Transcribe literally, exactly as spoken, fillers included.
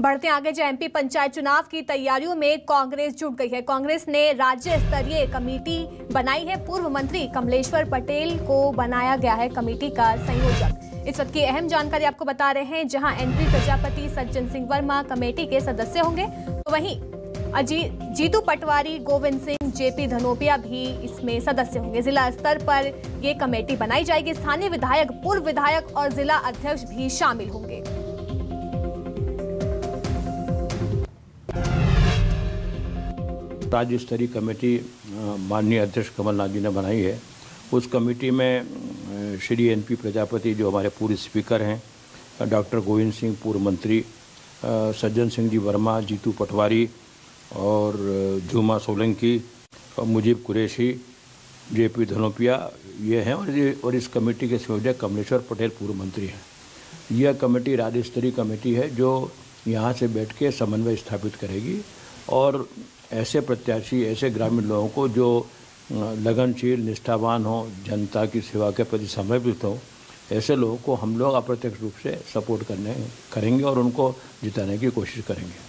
बढ़ते आगे जो एमपी पंचायत चुनाव की तैयारियों में कांग्रेस जुट गई है। कांग्रेस ने राज्य स्तरीय कमेटी बनाई है। पूर्व मंत्री कमलेश्वर पटेल को बनाया गया है कमेटी का संयोजक। इस वक्त की अहम जानकारी आपको बता रहे हैं, जहां एनपी प्रजापति सज्जन सिंह वर्मा कमेटी के सदस्य होंगे, तो वहीं अजीत जीतू पटवारी, गोविंद सिंह, जे पी धनोपिया भी इसमें सदस्य होंगे। जिला स्तर पर ये कमेटी बनाई जाएगी। स्थानीय विधायक, पूर्व विधायक और जिला अध्यक्ष भी शामिल होंगे। राज्य स्तरीय कमेटी माननीय अध्यक्ष कमलनाथ जी ने बनाई है। उस कमेटी में श्री एनपी प्रजापति जो हमारे पूर्व स्पीकर हैं, डॉक्टर गोविंद सिंह पूर्व मंत्री, सज्जन सिंह जी वर्मा, जीतू पटवारी और झुमा सोलंकी, मुजीब कुरैशी, जे पी धनोपिया ये हैं, और ये और इस कमेटी के संयोजक कमलेश्वर पटेल पूर्व मंत्री हैं। यह कमेटी राज्य स्तरीय कमेटी है जो यहाँ से बैठ के समन्वय स्थापित करेगी और ऐसे प्रत्याशी, ऐसे ग्रामीण लोगों को जो लगनशील, निष्ठावान हो, जनता की सेवा के प्रति समर्पित हो, ऐसे लोगों को हम लोग अप्रत्यक्ष रूप से सपोर्ट करने करेंगे और उनको जिताने की कोशिश करेंगे।